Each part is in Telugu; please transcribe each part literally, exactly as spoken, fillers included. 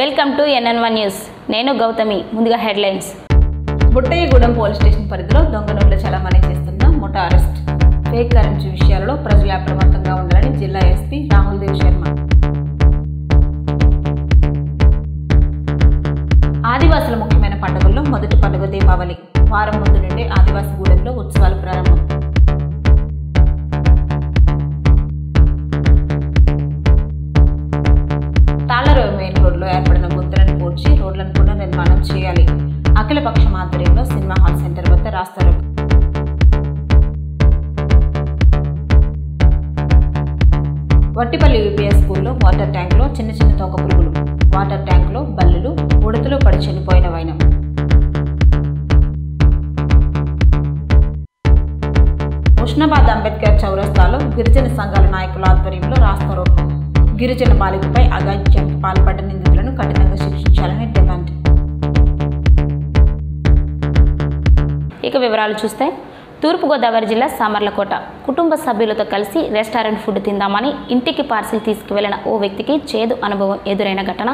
Welcome to NN one news. నేను గౌతమి. ముందుగా హెడ్లైన్స్. బుట్టాయిగూడెం పోలీస్ స్టేషన్ పరిధిలో దొంగ నోట్ల చలామణి చేస్తున్న ముఠా అరెస్ట్. ఫేక్ కరెన్సీ విషయాలలో ప్రజలు అప్రమత్తంగా ఉండాలని జిల్లా ఎస్పీ రాహుల్ దేవ్ శర్మ. ఆదివాసుల ముఖ్యమైన పండుగల్లో మొదటి పండుగ దీపావళి. వారం ముందు నుండి ఆదివాసి గూడెంలో ఉత్సవాలు ప్రారంభం. తాళరోడ్ మెయిన్ రోడ్లో ఏర్పడిన గుంతలను పూడ్చి రోడ్లను పునర్నిర్మాణం చేయాలి. అఖిలపక్షం ఆధ్వర్యంలో సినిమా హాల్ సెంటర్ వద్ద రాస్తారోకో. వట్టిపల్లి యూపీఎస్ స్కూల్లో వాటర్ ట్యాంక్లో చిన్న చిన్న తోక పురుగులు. వాటర్ ట్యాంక్లో బల్లులు ఉడతలో పడి చనిపోయిన వైనం. ఉష్ణాబాద్ అంబేద్కర్ చౌరస్తాలో గిరిజన సంఘాల నాయకుల ఆధ్వర్యంలో రాస్తారోకో. గిరిజన బాలికపై అగాధ్యానికి పాల్పడ్డ నిందితులను కఠినంగా శిక్షించాలని డిమాండ్. ఇక వివరాలు చూస్తే, తూర్పుగోదావరి జిల్లా సామర్లకోట కుటుంబ సభ్యులతో కలిసి రెస్టారెంట్ ఫుడ్ తిందామని ఇంటికి పార్సిల్ తీసుకువెళ్లిన ఓ వ్యక్తికి చేదు అనుభవం ఎదురైన ఘటన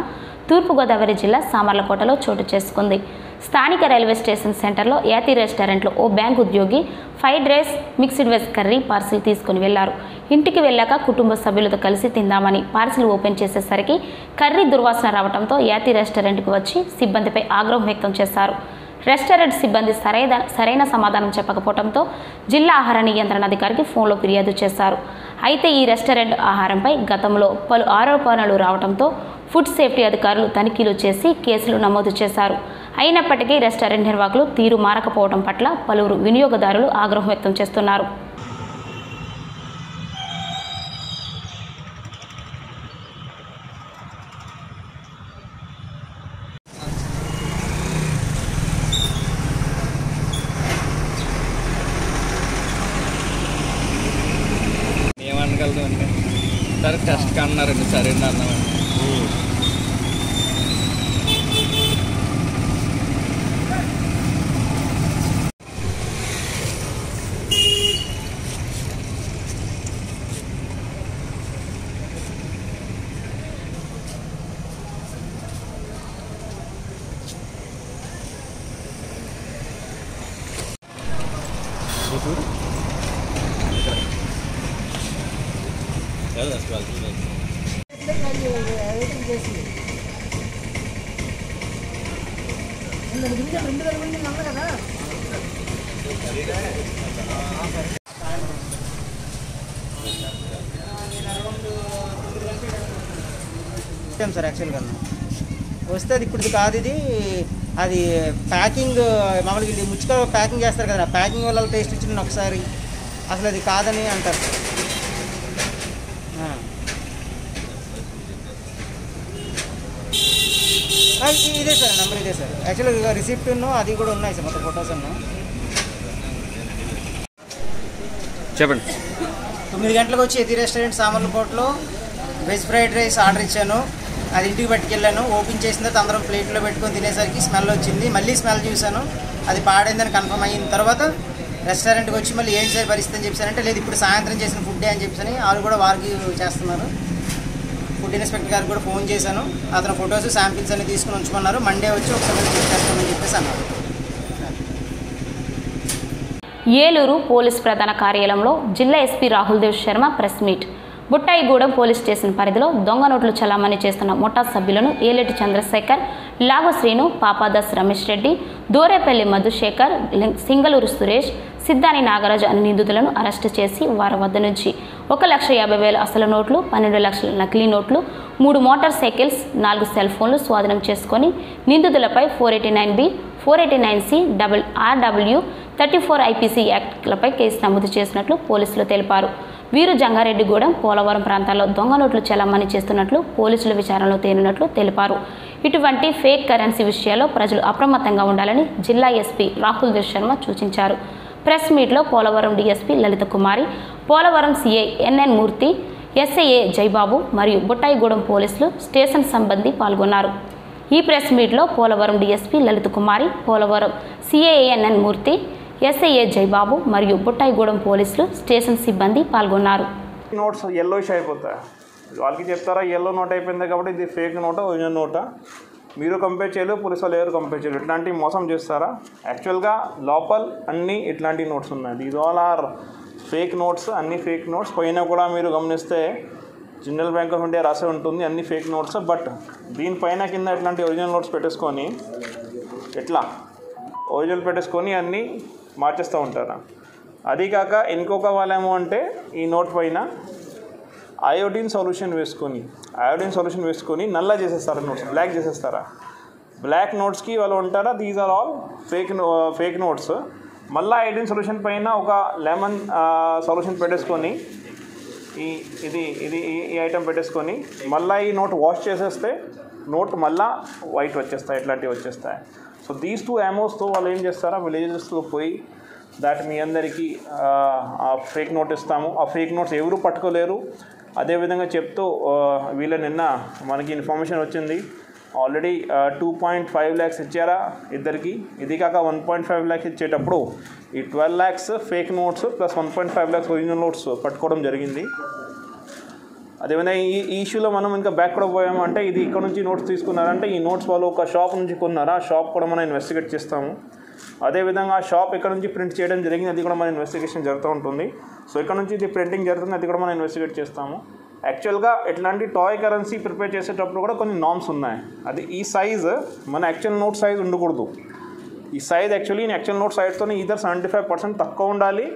తూర్పుగోదావరి జిల్లా సామర్లకోటలో చోటు చేసుకుంది. స్థానిక రైల్వే స్టేషన్ సెంటర్లో యాతి రెస్టారెంట్లో ఓ బ్యాంక్ ఉద్యోగి fried rice, mixed veg curry parcel తీసుకుని వెళ్లారు. ఇంటికి వెళ్ళాక కుటుంబ సభ్యులతో కలిసి తిందామని పార్సిల్ ఓపెన్ చేసేసరికి కర్రీ దుర్వాసన రావడంతో యాతి రెస్టారెంట్కు వచ్చి సిబ్బందిపై ఆగ్రహం వ్యక్తం చేశారు. రెస్టారెంట్ సిబ్బంది సరైన సరైన సమాధానం చెప్పకపోవడంతో జిల్లా ఆహార నియంత్రణ అధికారికి ఫోన్లో ఫిర్యాదు చేశారు. అయితే ఈ రెస్టారెంట్ ఆహారంపై గతంలో పలు ఆరోపణలు రావడంతో ఫుడ్ సేఫ్టీ అధికారులు తనిఖీలు చేసి కేసులు నమోదు చేశారు. అయినప్పటికీ రెస్టారెంట్ నిర్వాహకులు తీరు మారకపోవడం పట్ల పలువురు వినియోగదారులు ఆగ్రహం వ్యక్తం చేస్తున్నారు. సరే కష్టం అన్నారండి, సరే అన్నాను. चल दस बार चल कितने का ये हो गया है? एक जैसी अंदर में क्या बंद कर बंद मांग रहा है ना? टाइम सर एक्चुअल करना వస్తే అది ఇప్పుడు కాదు, ఇది అది ప్యాకింగ్. మామూలుగా ఇది ముచ్చుక ప్యాకింగ్ చేస్తారు కదా, ప్యాకింగ్ వల్ల టేస్ట్ వచ్చింది ఒకసారి. అసలు అది కాదని అంటారు. ఇదే సార్ నెంబర్, ఇదే సార్ యాక్చువల్గా రిసిప్ట్ ఉన్నాం, అది కూడా ఉన్నాయి సార్ మొత్తం ఫొటోస్ అన్నా. చెప్పండి. తొమ్మిది గంటలకు వచ్చి ఎది రెస్టారెంట్ సామర్లకోటలో వెజ్ ఫ్రైడ్ రైస్ ఆర్డర్ ఇచ్చాను. అది ఇంటికి పట్టుకెళ్ళాను. ఓపెన్ చేసిన తర్వాత అందరం ప్లేట్లో పెట్టుకొని తినేసరికి స్మెల్ వచ్చింది. మళ్ళీ స్మెల్ చూశాను, అది పాడైందని కన్ఫర్మ్ అయిన తర్వాత రెస్టారెంట్కి వచ్చి మళ్ళీ ఏంటి సార్ పరిస్థితి అని చెప్పానంటే, లేదు ఇప్పుడు సాయంత్రం చేసిన ఫుడ్డే అని చెప్పని వాళ్ళు కూడా వార్కి చేస్తున్నారు. ఫుడ్ ఇన్స్పెక్టర్ గారికి కూడా ఫోన్ చేశాను. అతను ఫొటోస్ శాంపిల్స్ అన్ని తీసుకుని ఉంచుకున్నారు. మండే వచ్చి ఒకసారి చెక్ చేస్తామని చెప్పేసి అన్నారు. ఏలూరు పోలీస్ ప్రధాన కార్యాలయంలో జిల్లా SP Rahul Dev Sharma press meet. Buttayagudem police station పరిధిలో దొంగ నోట్లు చలామణి చేస్తున్న ముఠా సభ్యులను ఏలేటి చంద్రశేఖర్, లాగు శ్రీను, పాపాదాస్ రమేష్ రెడ్డి, దోరేపల్లి మధుశేఖర్, సింగలూరు సురేష్, సిద్ధాని నాగరాజు అనే నిందితులను అరెస్టు చేసి వారి వద్ద నుంచి ఒక లక్ష యాభై వేల అసలు నోట్లు, పన్నెండు లక్షల నకిలీ నోట్లు, మూడు మోటార్ సైకిల్స్, నాలుగు సెల్ ఫోన్లు స్వాధీనం చేసుకొని నిందితులపై four eighty nine B four eighty nine C double RW thirty four IPC యాక్ట్లపై కేసు నమోదు చేసినట్లు పోలీసులు తెలిపారు. వీరు జంగారెడ్డిగూడెం, పోలవరం ప్రాంతాల్లో దొంగ నోట్లు చలామణి చేస్తున్నట్లు పోలీసుల విచారణలో తేలినట్లు తెలిపారు. ఇటువంటి ఫేక్ కరెన్సీ విషయాల్లో ప్రజలు అప్రమత్తంగా ఉండాలని జిల్లా ఎస్పీ రాహుల్ దేవ్ శర్మ సూచించారు. ప్రెస్ మీట్లో Polavaram DSP Lalitha Kumari, Polavaram CI NN Murthy, ఎస్ఐఏ Jaibabu మరియు బుట్టాయిగూడెం పోలీసులు స్టేషన్ సంబంధి పాల్గొన్నారు. ఈ ప్రెస్ మీట్లో పోలవరం డీఎస్పీ లలిత కుమారి, పోలవరం సిఐఎన్ఎన్ మూర్తి, ఎస్ఐఏ జైబాబు మరియు బుట్టాయిగూడెం పోలీసులు స్టేషన్ సిబ్బంది పాల్గొన్నారు. నోట్స్ ఎల్లోయిష్ అయిపోతాయి, వాళ్ళకి చెప్తారా yellow నోట్ అయిపోయింది కాబట్టి ఇది ఫేక్ నోట ఒరిజినల్ నోటా మీరు కంపేర్ చేయలేరు, పోలీసు వాళ్ళు ఎవరు కంపేర్ చేయలేరు. ఇట్లాంటివి మోసం చేస్తారా? యాక్చువల్గా లోపల అన్నీ ఇట్లాంటి నోట్స్ ఉన్నాయి. These all are fake notes, అన్ని ఫేక్ నోట్స్. పైన కూడా మీరు గమనిస్తే జనరల్ బ్యాంక్ ఆఫ్ ఇండియా రాసే ఉంటుంది అన్ని ఫేక్ నోట్స్. బట్ దీనిపైన కింద ఇట్లాంటి ఒరిజినల్ నోట్స్ పెట్టేసుకొని ఎట్లా ఒరిజినల్ పెట్టేసుకొని అన్నీ మార్చేస్తూ ఉంటారా? అది కాక ఇంకొక వాళ్ళేమో అంటే ఈ నోట్ పైన అయోడిన్ సొల్యూషన్ వేసుకొని అయోడిన్ సొల్యూషన్ వేసుకొని నల్ల చేసేస్తారా నోట్స్, బ్లాక్ చేసేస్తారా? బ్లాక్ నోట్స్కి వాళ్ళు ఉంటారా? These are all fake fake notes. మళ్ళీ అయోడిన్ సొల్యూషన్ పైన ఒక లెమన్ సొల్యూషన్ పెట్టేసుకొని ఈ ఇది ఇది ఈ ఐటెం పెట్టేసుకొని మళ్ళీ ఈ నోట్ వాష్ చేసేస్తే నోట్ మళ్ళీ వైట్ వచ్చేస్తాయి, ఇట్లాంటివి వచ్చేస్తాయి. సో దీస్ టూ అమౌంట్స్తో వాళ్ళు ఏం చేస్తారా, విలేజెస్లో పోయి దాట్ మీ అందరికీ ఆ ఫేక్ నోట్ ఇస్తాము, ఆ ఫేక్ నోట్స్ ఎవరు పట్టుకోలేరు. అదేవిధంగా చెప్తూ వీళ్ళ నిన్న మనకి ఇన్ఫర్మేషన్ వచ్చింది already two point five lakhs ఇచ్చారా ఇద్దరికి. ఇది కాక వన్ పాయింట్ ఫైవ్ ల్యాక్స్ ఇచ్చేటప్పుడు ఈ twelve lakhs fake notes plus one point five lakhs original notes పట్టుకోవడం జరిగింది. అదేవిధంగా ఈ ఈ ఇష్యూలో మనం ఇంకా బ్యాక్ కూడా పోయామంటే ఇది ఇక్కడ నుంచి నోట్స్ తీసుకున్నారంటే ఈ నోట్స్ వాళ్ళు ఒక షాప్ నుంచి కొన్నారా, ఆ షాప్ కూడా మనం ఇన్వెస్టిగేట్ చేస్తాము. అదేవిధంగా ఆ షాప్ ఎక్కడ నుంచి ప్రింట్ చేయడం జరిగింది అది కూడా మన ఇన్వెస్టిగేషన్ జరుగుతూ ఉంటుంది. సో ఇక్కడ నుంచి ఇది ప్రింటింగ్ జరుగుతుంది అది కూడా మనం ఇన్వెస్టిగేట్ చేస్తాము. యాక్చువల్గా ఇట్లాంటి టాయ్ కరెన్సీ ప్రిపేర్ చేసేటప్పుడు కూడా కొన్ని నామ్స్ ఉన్నాయి. అది ఈ సైజ్ మన యాక్చువల్ నోట్ సైజ్ ఉండకూడదు. ఈ సైజ్ యాక్చువల్లీ యాక్చువల్ నోట్ సైజ్తోనే ఈదర్ సెవెంటీ ఫైవ్ పర్సెంట్ తక్కువ ఉండాలి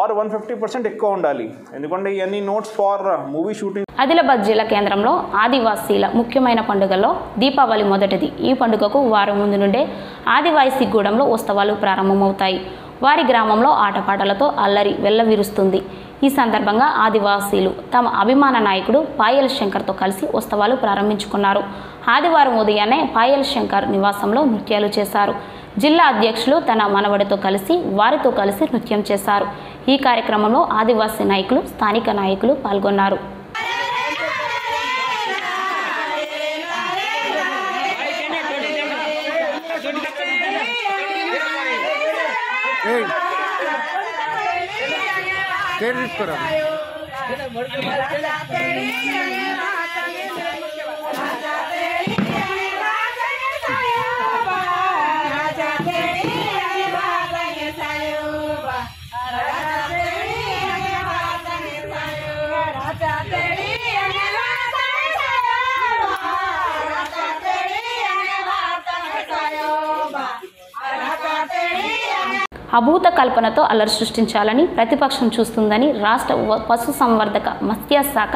ఆర్ వన్ ఫిఫ్టీ పర్సెంట్ ఎక్కువ ఉండాలి. ఎందుకంటే ఇవన్నీ notes for movie shooting. Adilabad జిల్లా కేంద్రంలో ఆదివాసీల ముఖ్యమైన పండుగలో దీపావళి మొదటిది. ఈ పండుగకు వారం ముందు నుండే ఆదివాసీగూడెంలో ఉత్సవాలు ప్రారంభమవుతాయి. వారి గ్రామంలో ఆటపాటలతో అల్లరి వెల్లవిరుస్తుంది. ఈ సందర్భంగా ఆదివాసీలు తమ అభిమాన నాయకుడు పాయల్ శంకర్తో కలిసి ఉత్సవాలు ప్రారంభించుకున్నారు. ఆదివారం ఉదయాన్నే పాయల్ శంకర్ నివాసంలో నృత్యాలు చేశారు. జిల్లా అధ్యక్షులు తన మనవడితో కలిసి వారితో కలిసి నృత్యం చేశారు. ఈ కార్యక్రమంలో ఆదివాసీ నాయకులు, స్థానిక నాయకులు పాల్గొన్నారు. అభూత కల్పనతో అల్లరి సృష్టించాలని ప్రతిపక్షం చూస్తుందని రాష్ట్ర పశు సంవర్ధక మత్స్యశాఖ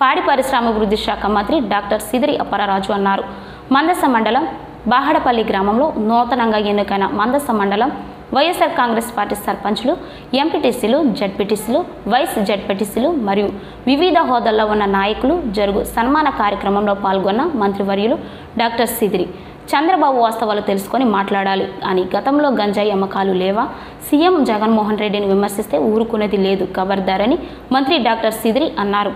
పాడి పరిశ్రమాభివృద్ధి శాఖ మంత్రి డాక్టర్ సిదిరి అప్పారాజు అన్నారు. మందస మండలం బాహడపల్లి గ్రామంలో నూతనంగా ఎన్నికైన మందస మండలం వైఎస్ఆర్ కాంగ్రెస్ పార్టీ సర్పంచ్లు, ఎంపీటీసీలు, జడ్పీటీసీలు, వైస్ జడ్పీటీసీలు మరియు వివిధ హోదాల్లో ఉన్న నాయకులు జరుగు సన్మాన కార్యక్రమంలో పాల్గొన్న మంత్రివర్యులు డాక్టర్ సిదిరి చంద్రబాబు వాస్తవాలు తెలుసుకొని మాట్లాడాలి అని గతంలో గంజాయి అమ్మకాలు లేవా, సీఎం జగన్మోహన్ రెడ్డిని విమర్శిస్తే ఊరుకునేది లేదు ఖబర్దార్ అని మంత్రి డాక్టర్ సిదిరి అన్నారు.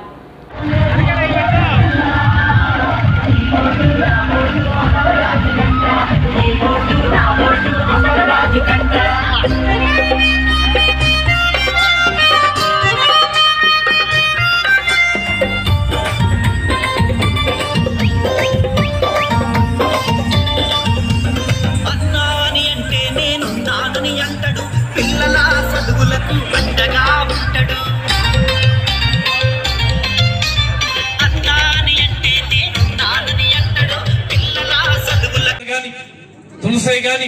తులసై గాని,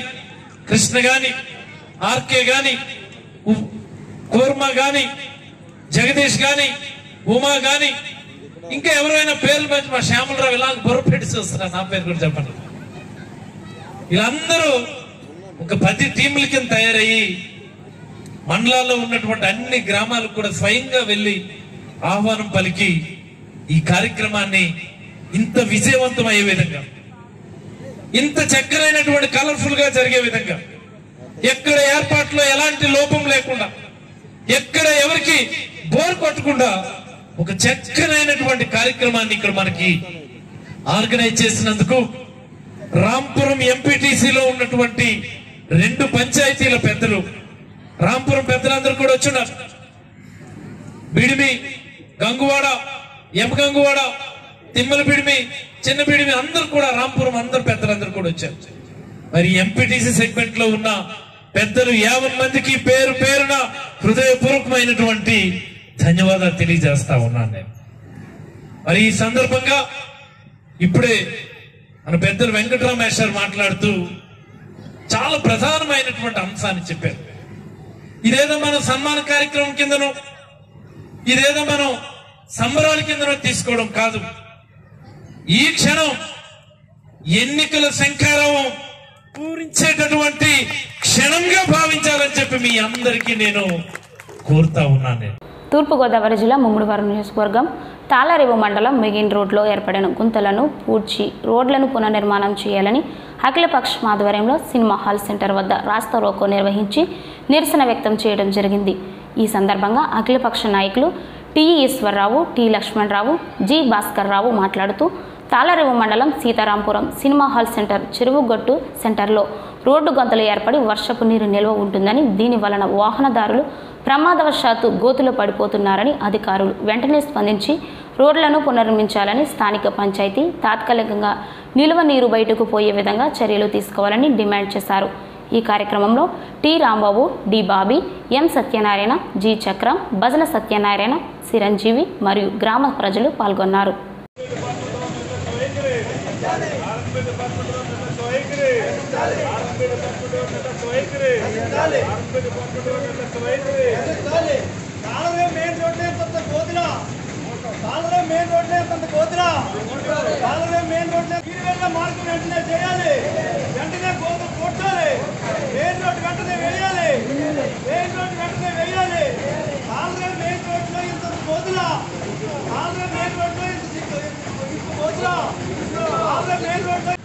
కృష్ణ గాని, ఆర్కే గాని, కోర్మ గాని, జగదీష్ గాని, ఉమా గాని, ఇంకా ఎవరైనా పేర్లు పెట్టి మా శ్యామలరావు ఇలా బొరపెట్టి చూస్తున్నారు. నా పేరు కూడా చెప్పండి. వీళ్ళందరూ ఒక పది టీంల కింద తయారయ్యి మండలాల్లో ఉన్నటువంటి అన్ని గ్రామాలకు కూడా స్వయంగా వెళ్ళి ఆహ్వానం పలికి ఈ కార్యక్రమాన్ని ఇంత విజయవంతం అయ్యే విధంగా, ఇంత చక్కనైనటువంటి కలర్ఫుల్ గా జరిగే విధంగా, ఎక్కడ ఏర్పాట్లో ఎలాంటి లోపం లేకుండా, ఎక్కడ ఎవరికి బోర్ కొట్టకుండా ఒక చక్కనైనటువంటి కార్యక్రమాన్ని ఇక్కడ మనకి ఆర్గనైజ్ చేసినందుకు రాంపురం ఎంపీటీసీలో ఉన్నటువంటి రెండు పంచాయతీల పెద్దలు, రాంపురం పెద్దలందరూ కూడా వచ్చున్నారు. బిడిమి, గంగువాడ, ఎమగంగవాడ తిమ్మలపీడిమి చిన్నపీడిమి అందరూ కూడా రాంపురం అందరూ పెద్దలందరూ కూడా వచ్చారు. మరి ఎంపీటీసీ సెగ్మెంట్ లో ఉన్న పెద్దలు యాభై మందికి పేరు పేరున హృదయపూర్వకమైనటువంటి ధన్యవాదాలు తెలియజేస్తా ఉన్నాను నేను. మరి ఈ సందర్భంగా ఇప్పుడే మన పెద్దలు వెంకటరామేశ్వర్ మాట్లాడుతూ చాలా ప్రధానమైనటువంటి అంశాన్ని చెప్పారు. ఇదేదో మనం సన్మాన కార్యక్రమం కిందను ఇదేదో మనం సంబరాల కిందను తీసుకోవడం కాదు. ఈ క్షణం ఎన్నికల శంఖారావం పూరించేటటువంటి క్షణంగా భావించాలని చెప్పి మీ అందరికీ నేను కోరుతా ఉన్నాను. తూర్పుగోదావరి జిల్లా ముమ్మిడివరం నియోజకవర్గం తాళరేవు మండలం మిగిన్ రోడ్లో ఏర్పడిన గుంతలను పూడ్చి రోడ్లను పునర్నిర్మాణం చేయాలని అఖిలపక్ష్ ఆధ్వర్యంలో సినిమా హాల్ సెంటర్ వద్ద రాస్తా రోకో నిర్వహించి నిరసన వ్యక్తం చేయడం జరిగింది. ఈ సందర్భంగా అఖిలపక్ష నాయకులు T Eswararao, T Lakshmanarao, G Bhaskar Rao మాట్లాడుతూ తాళరేవు మండలం Seetharampuram cinema hall centre Cheruvugattu సెంటర్లో రోడ్డు గొంతలు ఏర్పడి వర్షపు నీరు నిల్వ ఉంటుందని, దీని వలన వాహనదారులు ప్రమాదవశాత్తు గోతులు పడిపోతున్నారని అధికారులు వెంటనే స్పందించి రోడ్లను పునర్నిర్మించాలని, స్థానిక పంచాయతీ తాత్కాలికంగా నిల్వ నీరు బయటకు పోయే విధంగా చర్యలు తీసుకోవాలని డిమాండ్ చేశారు. ఈ కార్యక్రమంలో T Rambabu, D Bobby, M Satyanarayana, G Chakram, Bhajana Satyanarayana, Chiranjeevi మరియు గ్రామ ప్రజలు పాల్గొన్నారు.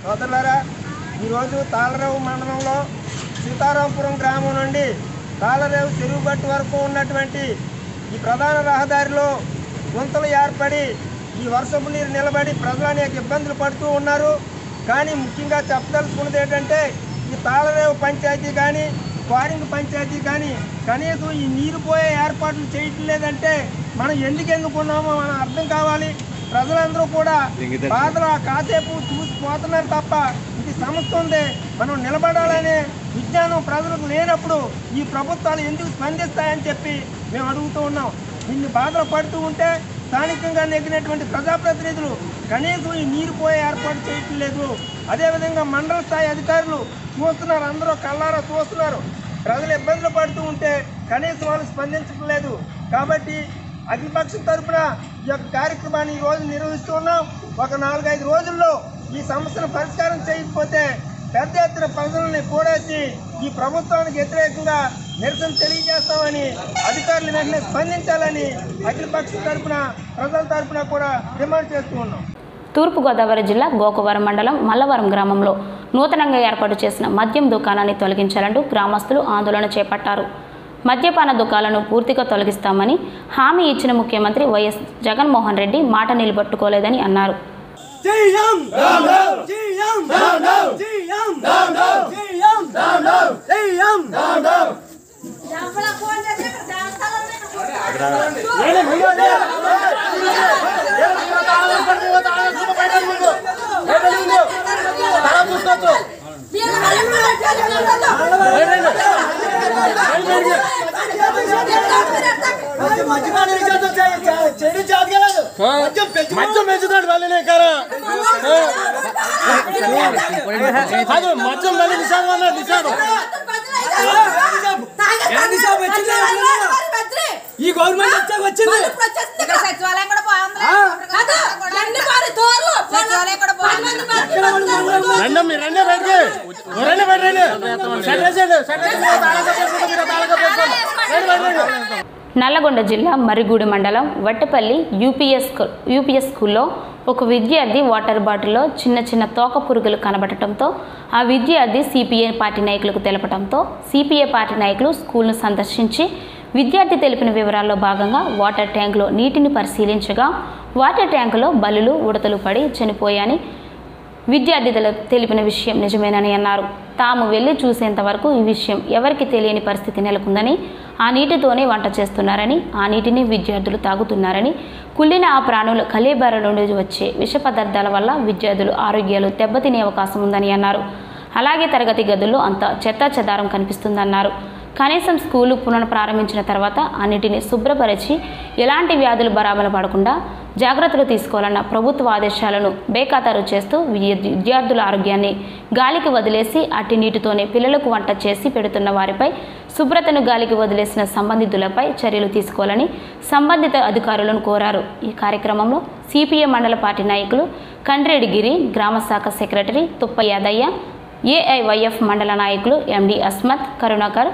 సోదరులారా, ఈరోజు తాళరేవు మండలంలో సీతారాంపురం గ్రామం నుండి తాళరేవు చెరువుగట్టు వరకు ఉన్నటువంటి ఈ ప్రధాన రహదారిలో గుంతలు ఏర్పడి ఈ వర్షపు నీరు నిలబడి ప్రజలు అనేక ఇబ్బందులు పడుతూ ఉన్నారు. కానీ ముఖ్యంగా చెప్పదలుచుకున్నది ఏంటంటే ఈ తాళరేవు పంచాయతీ కానీ క్వారింగ్ పంచాయతీ కానీ కనీసం ఈ నీరు పోయే ఏర్పాట్లు చేయటం లేదంటే మనం ఎందుకు ఎందుకున్నామో మనం అర్థం కావాలి. ప్రజలందరూ కూడా బాధలు కాసేపు చూసిపోతున్నారు తప్ప ఇది సమస్య ఉంది, మనం నిలబడాలనే విజ్ఞానం ప్రజలకు లేనప్పుడు ఈ ప్రభుత్వాలు ఎందుకు స్పందిస్తాయని చెప్పి మేము అడుగుతూ ఉన్నాం. ఇన్ని బాధలు పడుతూ ఉంటే స్థానికంగా నెగ్గినటువంటి ప్రజాప్రతినిధులు కనీసం ఈ నీరు పోయే ఏర్పాటు చేయటం లేదు. అదేవిధంగా మండల స్థాయి అధికారులు చూస్తున్నారు, అందరూ కళ్ళారా చూస్తున్నారు, ప్రజలు ఇబ్బందులు పడుతూ ఉంటే కనీసం వాళ్ళు స్పందించడం లేదు. కాబట్టి అఖిలపక్షం తరఫున ఈ యొక్క కార్యక్రమాన్ని ఈరోజు నిర్వహిస్తున్నాం. ఒక నాలుగైదు రోజుల్లో ఈ సమస్యను పరిష్కారం చేయకపోతే పెద్ద ఎత్తున ప్రజలని కూడేసి ఈ ప్రభుత్వానికి వ్యతిరేకంగా నిరసన తెలియజేస్తామని, అధికారులు వెంటనే స్పందించాలని అఖిలపక్షం తరఫున ప్రజల తరఫున కూడా డిమాండ్ చేస్తూ ఉన్నాం. తూర్పుగోదావరి జిల్లా గోకవరం మండలం మల్లవరం గ్రామంలో నూతనంగా ఏర్పాటు చేసిన మద్యం దుకాణాన్ని తొలగించాలంటూ గ్రామస్తులు ఆందోళన చేపట్టారు. మద్యపాన దుకాణాలను పూర్తిగా తొలగిస్తామని హామీ ఇచ్చిన ముఖ్యమంత్రి వైఎస్ జగన్మోహన్ రెడ్డి మాట నిలబెట్టుకోలేదని అన్నారు. ఈ గవర్నమెంట్ వచ్చింది నల్లగొండ జిల్లా మర్రిగూడి మండలం వట్టపల్లి యూపీఎస్ యూపీఎస్ స్కూల్లో ఒక విద్యార్థి వాటర్ బాటిల్లో చిన్న చిన్న తోక పురుగులు కనబడటంతో ఆ విద్యార్థి సిపిఐ పార్టీ నాయకులకు తెలపడంతో సిపిఐ పార్టీ నాయకులు స్కూల్ను సందర్శించి విద్యార్థి తెలిపిన వివరాల్లో భాగంగా వాటర్ ట్యాంకులో నీటిని పరిశీలించగా వాటర్ ట్యాంకులో బల్లులు ఉడతలు పడి చనిపోయాయని విద్యార్థి తెలిపిన విషయం నిజమేనని అన్నారు. తాము వెళ్ళి చూసేంత వరకు ఈ విషయం ఎవరికి తెలియని పరిస్థితి నెలకొందని, ఆ నీటితోనే వంట చేస్తున్నారని ఆ నీటిని విద్యార్థులు తాగుతున్నారని కుళ్ళిన ఆ ప్రాణుల కలేబర నుండి వచ్చే విష పదార్థాల వల్ల విద్యార్థుల ఆరోగ్యాలు దెబ్బతినే అవకాశం ఉందని అన్నారు. అలాగే తరగతి గదుల్లో అంత చెత్త చెదారం కనిపిస్తుందన్నారు. కనీసం స్కూలు పునఃప్రారంభించిన తర్వాత అన్నిటిని శుభ్రపరిచి ఎలాంటి వ్యాధులు బరాబర పడకుండా జాగ్రత్తలు తీసుకోవాలన్న ప్రభుత్వ ఆదేశాలను బేఖాతరు చేస్తూ విద్యార్థుల ఆరోగ్యాన్ని గాలికి వదిలేసి అట్టి నీటితోనే పిల్లలకు వంట చేసి పెడుతున్న వారిపై శుభ్రతను గాలికి వదిలేసిన సంబంధితులపై చర్యలు తీసుకోవాలని సంబంధిత అధికారులను కోరారు. ఈ కార్యక్రమంలో సిపిఐ మండల పార్టీ నాయకులు కండ్రెడ్డిగిరి గ్రామ శాఖ సెక్రటరీ తుప్ప యాదయ్య, ఏఐవైఎఫ్ మండల నాయకులు ఎండి అస్మత్, కరుణాకర్,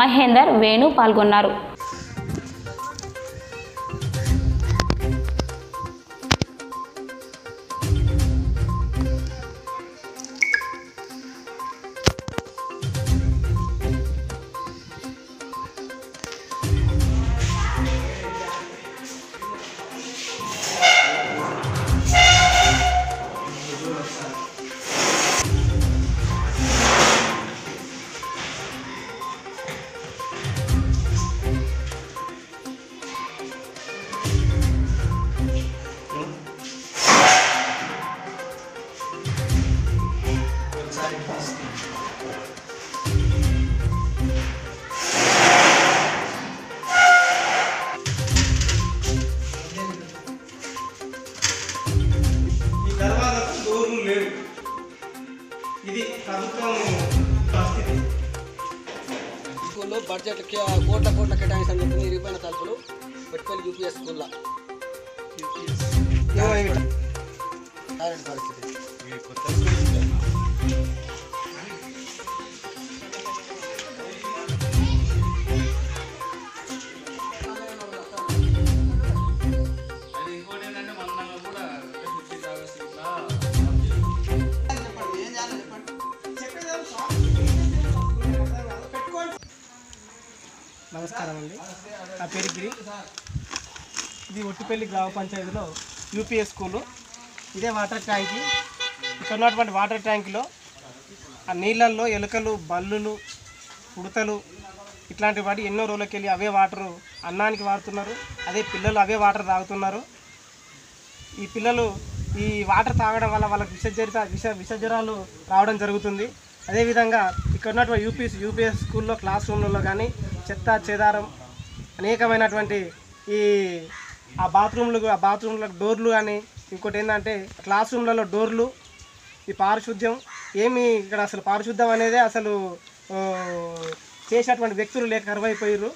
మహేందర్, వేణు పాల్గొన్నారు. స్కూల్లో బడ్జెట్ కోట్ల కోట్ల కేటాయించాలని చెప్పి ఇరిగిపోయిన తలుపులు పెట్టుకొని యూపీఎస్ స్కూల్లో పరిస్థితి నమస్కారం అండి. నా పేరు గిరి. ఇది ఒట్టిపల్లి గ్రామ పంచాయతీలో యూపీఎస్ స్కూలు. ఇదే వాటర్ ట్యాంక్. ఇక్కడ ఉన్నటువంటి వాటర్ ట్యాంక్లో ఆ నీళ్ళల్లో ఎలుకలు, బల్లులు, ఉడతలు ఇట్లాంటి వాటి ఎన్నో రోజులకి వెళ్ళి అవే వాటరు అన్నానికి వాడుతున్నారు. అదే పిల్లలు అవే వాటర్ తాగుతున్నారు. ఈ పిల్లలు ఈ వాటర్ తాగడం వల్ల వాళ్ళకి విషజరిత విష విషజ్వరాలు రావడం జరుగుతుంది. అదేవిధంగా ఇక్కడ ఉన్నటువంటి యూపీఎస్ యూపీఎస్ స్కూల్లో క్లాస్ రూమ్లలో కానీ చెత్త చెదారం అనేకమైనటువంటి ఈ ఆ బాత్రూమ్లు ఆ బాత్రూమ్ల డోర్లు కానీ, ఇంకోటి ఏంటంటే క్లాస్ రూమ్లలో డోర్లు, ఈ పారిశుద్ధ్యం ఏమి ఇక్కడ అసలు పారిశుద్ధ్యం అనేది అసలు చేసేటువంటి వ్యక్తులు లేక కరువైపోయారు.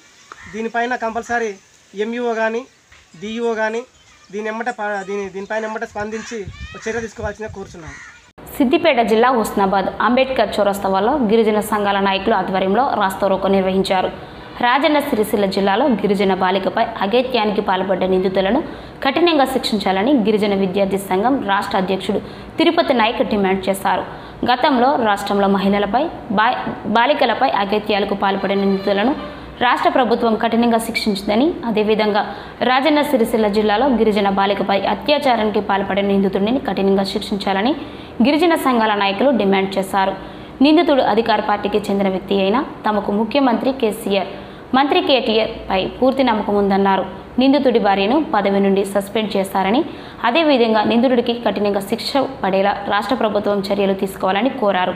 దీనిపైన కంపల్సరీ ఎంఈఓ కానీ డిఈఓ కానీ దీని ఎమ్మట దీని దీనిపైన ఎమ్మట స్పందించి చర్య తీసుకోవాల్సిందిగా కోరుతున్నాను. సిద్దిపేట జిల్లా హుస్నాబాద్ అంబేద్కర్ చౌరస్తాలో గిరిజన సంఘాల నాయకుల ఆధ్వర్యంలో రాస్తారోకో నిర్వహించారు. రాజన్న సిరిసిల్ల జిల్లాలో గిరిజన బాలికపై అగత్యానికి పాల్పడ్డ నిందితులను కఠినంగా శిక్షించాలని గిరిజన విద్యార్థి సంఘం రాష్ట్ర అధ్యక్షుడు తిరుపతి నాయక్ డిమాండ్ చేశారు. గతంలో రాష్ట్రంలో మహిళలపై బాలికలపై అగత్యాలకు పాల్పడిన నిందితులను రాష్ట్ర ప్రభుత్వం కఠినంగా శిక్షించిందని, అదేవిధంగా రాజన్న సిరిసిల్ల జిల్లాలో గిరిజన బాలికపై అత్యాచారానికి పాల్పడిన నిందితుడిని కఠినంగా శిక్షించాలని గిరిజన సంఘాల నాయకులు డిమాండ్ చేశారు. నిందితుడు అధికార పార్టీకి చెందిన వ్యక్తి అయినా తమకు ముఖ్యమంత్రి కేసీఆర్, మంత్రి కేటీఆర్ పై పూర్తి నమ్మకం ఉందన్నారు. నిందితుడి భార్యను పదవి నుండి సస్పెండ్ చేశారని, అదేవిధంగా నిందితుడికి కఠినంగా శిక్ష పడేలా రాష్ట్ర ప్రభుత్వం చర్యలు తీసుకోవాలని కోరారు.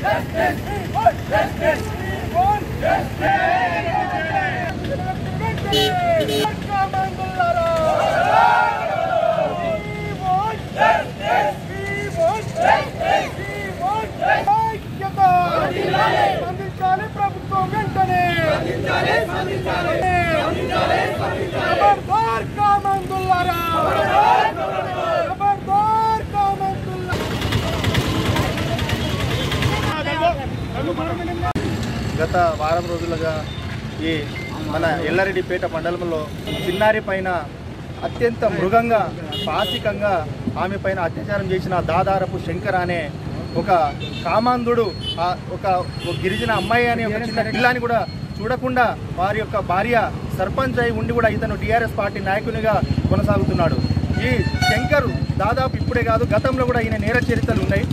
Justice! We want justice! గత వారం రోజులుగా ఈ మన ఎల్లారెడ్డిపేట మండలంలో చిన్నారి పైన అత్యంత మృగంగా పాసికంగా ఆమె పైన అత్యాచారం చేసిన దాదాపు శంకర్ అనే ఒక కామాంధుడు ఒక గిరిజన అమ్మాయి అనే ఒక చిన్న పిల్లని కూడా చూడకుండా వారి యొక్క భార్య సర్పంచ్ అయి ఉండి కూడా ఇతను టీఆర్ఎస్ పార్టీ నాయకునిగా కొనసాగుతున్నాడు. ఈ శంకర్ దాదాపు ఇప్పుడే కాదు గతంలో కూడా ఈయన నేర చరిత్రలు ఉన్నాయి.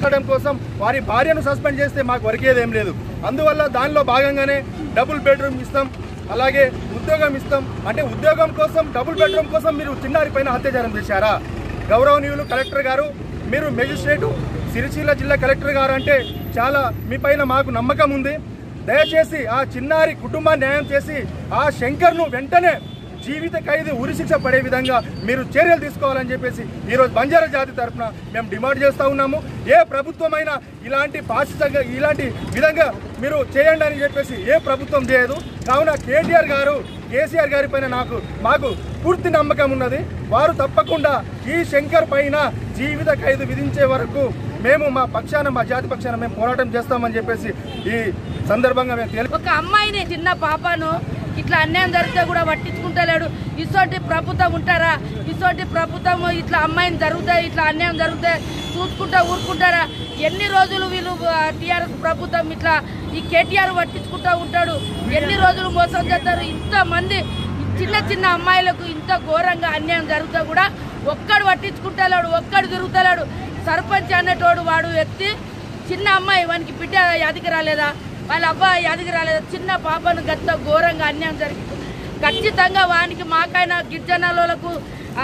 కట్టడం కోసం వారి భార్యను సస్పెండ్ చేస్తే మాకు వరికేదేం లేదు. అందువల్ల దానిలో భాగంగానే డబుల్ బెడ్రూమ్ ఇస్తాం, అలాగే ఉద్యోగం ఇస్తాం. అంటే ఉద్యోగం కోసం డబుల్ బెడ్రూమ్ కోసం మీరు చిన్నారి పైన అత్యాచారం చేశారా? గౌరవనీయులు కలెక్టర్ గారు, మీరు మెజిస్ట్రేటు, సిరిసిల్ల జిల్లా కలెక్టర్ గారు అంటే చాలా మీ పైన మాకు నమ్మకం ఉంది. దయచేసి ఆ చిన్నారి కుటుంబాన్ని న్యాయం చేసి ఆ శంకర్ను వెంటనే జీవిత ఖైదు ఉరిశిక్ష పడే విధంగా మీరు చర్యలు తీసుకోవాలని చెప్పేసి ఈరోజు బంజారా జాతి తరఫున మేము డిమాండ్ చేస్తూ ఉన్నాము. ఏ ప్రభుత్వమైనా ఇలాంటి పాశికంగా ఇలాంటి విధంగా మీరు చేయండి అని చెప్పేసి ఏ ప్రభుత్వం చేయదు. కావున కేటీఆర్ గారు, కేసీఆర్ గారి పైన నాకు మాకు పూర్తి నమ్మకం ఉన్నది. వారు తప్పకుండా ఈ శంకర్ పైన జీవిత ఖైదు విధించే వరకు మేము మా పక్షాన మా జాతి పక్షాన మేము పోరాటం చేస్తామని చెప్పేసి ఈ సందర్భంగా మేము తెలియ ఒక అమ్మాయిని చిన్న పాపను ఇట్లా అన్యాయం జరిగితే కూడా పట్టించుకుంటలేడు. ఇటువంటి ప్రభుత్వం ఉంటారా? ఇటువంటి ప్రభుత్వం ఇట్లా అమ్మాయిని జరుగుతాయి ఇట్లా అన్యాయం జరుగుతాయి చూసుకుంటా ఊరుకుంటారా? ఎన్ని రోజులు వీళ్ళు టీఆర్ఎస్ ప్రభుత్వం ఇట్లా ఈ కేటీఆర్ పట్టించుకుంటూ ఉంటాడు? ఎన్ని రోజులు మోసం చేస్తారు? ఇంతమంది చిన్న చిన్న అమ్మాయిలకు ఇంత ఘోరంగా అన్యాయం జరుగుతా కూడా ఒక్కడు పట్టించుకుంటలేడు, ఒక్కడు తిరుగుతలేడు. సర్పంచ్ అనేటోడు వాడు ఎత్తి చిన్న అమ్మాయి వానికి బిడ్డ యాదికి రాలేదా, వాళ్ళ అబ్బాయి యాదికి రాలేదా? చిన్న పాపను గత ఘోరంగా అన్యాయం జరిగింది. ఖచ్చితంగా వానికి మాకైనా గిరిజనులకు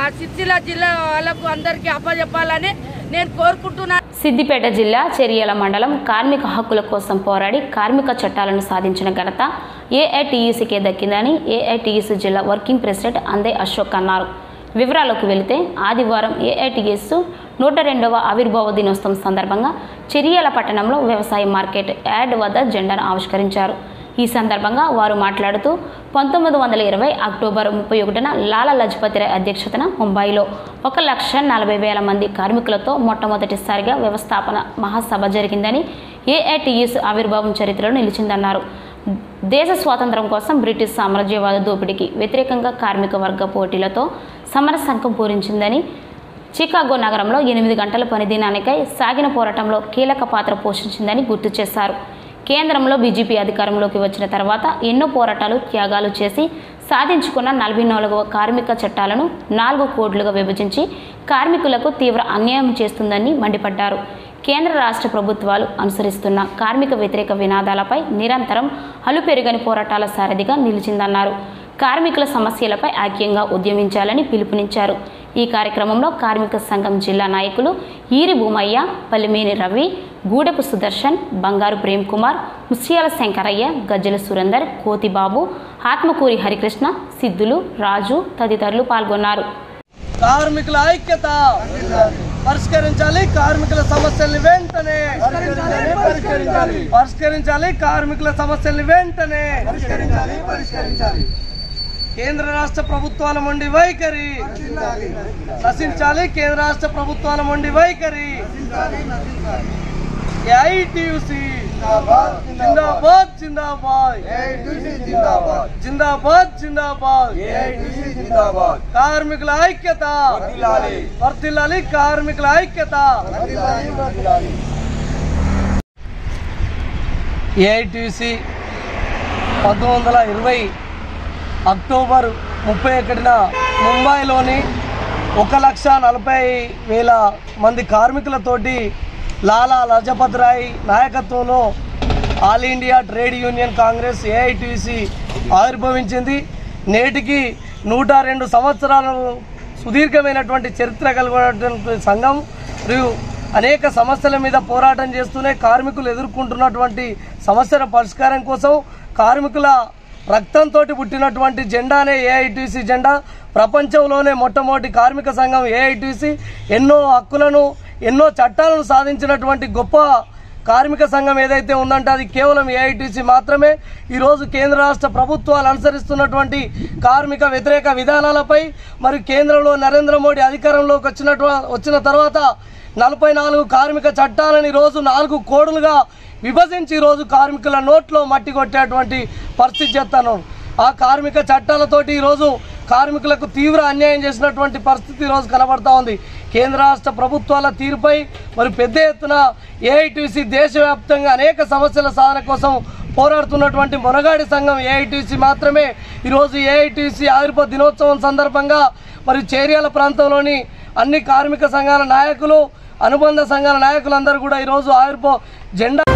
ఆ సిరిసిల్ల జిల్లా వాళ్ళకు అందరికీ అప్పచెప్పాలని నేను కోరుకుంటున్నాను. సిద్దిపేట జిల్లా చెరియల మండలం కార్మిక హక్కుల కోసం పోరాడి కార్మిక చట్టాలను సాధించిన ఘనత ఏఐటీయూసీకే దక్కిందని ఏఐటీయూసీ జిల్లా వర్కింగ్ ప్రెసిడెంట్ అందే అశోక్ అన్నారు. వివరాలకు వెళితే ఆదివారం ఏఐటీఎస్ నూట రెండవ ఆవిర్భావ దినోత్సవం సందర్భంగా చెరియల పట్టణంలో వ్యవసాయ మార్కెట్ యార్డ్ వద్ద జెండాను ఆవిష్కరించారు. ఈ సందర్భంగా వారు మాట్లాడుతూ పంతొమ్మిది వందల ఇరవై అక్టోబర్ ముప్పై ఒకటిన లాలా లజపతి రాయ్ అధ్యక్షతన ముంబైలో ఒక లక్ష నలభై వేల మంది కార్మికులతో మొట్టమొదటిసారిగా వ్యవస్థాపన మహాసభ జరిగిందని ఏఐటీఎస్ ఆవిర్భావం చరిత్రలో నిలిచిందన్నారు. దేశ స్వాతంత్రం కోసం బ్రిటిష్ సామ్రాజ్యవాద దోపిడీకి వ్యతిరేకంగా కార్మిక వర్గ పోటీలతో సమర సంఘం పూరించిందని, చికాగో నగరంలో ఎనిమిది గంటల పనిదినానికై సాగిన పోరాటంలో కీలక పాత్ర పోషించిందని గుర్తు చేశారు. కేంద్రంలో బీజేపీ అధికారంలోకి వచ్చిన తర్వాత ఎన్నో పోరాటాలు త్యాగాలు చేసి సాధించుకున్న నలభై నాలుగవ కార్మిక చట్టాలను నాలుగు కోడ్లుగా విభజించి కార్మికులకు తీవ్ర అన్యాయం చేస్తుందని మండిపడ్డారు. కేంద్ర రాష్ట్ర ప్రభుత్వాలు అనుసరిస్తున్న కార్మిక వ్యతిరేక వినాదాలపై నిరంతరం అలుపెరుగని పోరాటాల సారథిగా నిలిచిందన్నారు. కార్మికుల సమస్యలపై ఐక్యంగా ఉద్యమించాలని పిలుపునిచ్చారు. ఈ కార్యక్రమంలో కార్మిక సంఘం జిల్లా నాయకులు ఈరి భూమయ్య, పల్లిమేని రవి, గూడెపు సుదర్శన్, బంగారు ప్రేమ్ కుమార్, ముస్యాల శంకరయ్య, గజ్జల సురేందర్, కోతిబాబు, ఆత్మకూరి హరికృష్ణ, సిద్ధులు, రాజు తదితరులు పాల్గొన్నారు. కార్మికుల ఐక్యత పరిష్కరించాలి, కార్మికుల సమస్యల్ని వెంటనే పరిష్కరించాలి, కార్మికుల సమస్యల్ని వెంటనే పరిష్కరించాలి. కేంద్ర రాష్ట్ర ప్రభుత్వాల మొండి వైఖరి నశించాలి, కేంద్ర రాష్ట్ర ప్రభుత్వాల మొండి వైఖరి. ఏఐటీయూసీ జిందాబాద్ జిందాబాద్ జిందాబాద్ జిందాబాద్ జిందాబాద్. కార్మికుల ఐక్యత వర్ధిల్లాలి, కార్మికుల ఐక్యత. ఏఐటీయూసీ పంతొమ్మిది వందల ఇరవై అక్టోబర్ ముప్పై ఒకటిన ముంబైలోని ఒక లక్ష నలభై వేల మంది కార్మికులతోటి లాలా లజపత్ రాయ్ నాయకత్వంలో All India Trade Union Congress AITUC ఆవిర్భవించింది. నేటికి నూట రెండు సంవత్సరాలు సుదీర్ఘమైనటువంటి చరిత్ర కలిగినటువంటి సంఘం అనేక సమస్యల మీద పోరాటం చేస్తూనే కార్మికులు ఎదుర్కొంటున్నటువంటి సమస్యల పరిష్కారం కోసం కార్మికుల రక్తంతోటి పుట్టినటువంటి జెండానే ఏఐటిసి జెండా। ప్రపంచంలోనే మొట్టమొదటి కార్మిక సంఘం ఏఐటిసి। ఎన్నో హక్కులను ఎన్నో చట్టాలను సాధించినటువంటి గొప్ప కార్మిక సంఘం ఏదైతే ఉందంటే అది కేవలం ఏఐటిసి మాత్రమే। ఈ రోజు కేంద్ర రాష్ట్ర ప్రభుత్వాలు అనుసరిస్తున్నటువంటి కార్మిక వ్యతిరేక విధానాలపై మరి కేంద్రంలో నరేంద్ర మోడీ అధికారంలోకి వచ్చినటువంటి వచ్చిన తర్వాత నలభై నాలుగు కార్మిక చట్టాలను ఈ రోజు నాలుగు కోడులుగా విభజించి ఈ రోజు కార్మికుల నోట్లో మట్టి కొట్టేటువంటి పరిస్థితి చేస్తాను। ఆ కార్మిక చట్టాలతోటి ఈ రోజు కార్మికులకు తీవ్ర అన్యాయం చేసినటువంటి పరిస్థితి ఈరోజు కనబడతా ఉంది। కేంద్ర రాష్ట్ర ప్రభుత్వాల తీరుపై మరి పెద్ద ఎత్తున ఏఐటిసి దేశవ్యాప్తంగా అనేక సమస్యల సాధన కోసం పోరాడుతున్నటువంటి మొనగాడి సంఘం ఏఐటిసి మాత్రమే। ఈరోజు ఏఐటిసి ఆవిర్భావ దినోత్సవం సందర్భంగా మరి చేర్యాల ప్రాంతంలోని అన్ని కార్మిక సంఘాల నాయకులు, అనుబంధ సంఘాల నాయకులందరూ కూడా ఈరోజు ఆవిర్భావ జెండా